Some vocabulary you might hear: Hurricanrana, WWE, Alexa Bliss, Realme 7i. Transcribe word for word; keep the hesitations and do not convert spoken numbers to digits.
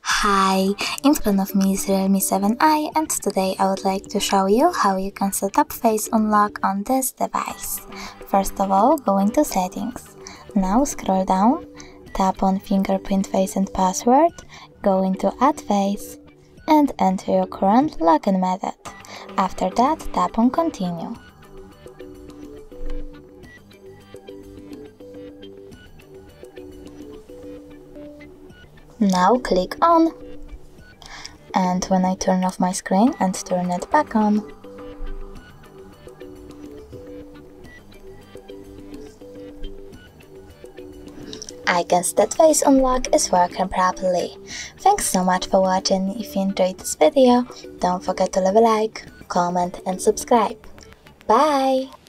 Hi, in front of me is Realme seven i, and today I would like to show you how you can set up face unlock on this device. First of all, go into settings. Now scroll down, tap on fingerprint face and password, go into add face and enter your current login method. After that, tap on continue. Now click on, and when I turn off my screen and turn it back on, I guess that face unlock is working properly. Thanks so much for watching. If you enjoyed this video, don't forget to leave a like, comment and subscribe. Bye!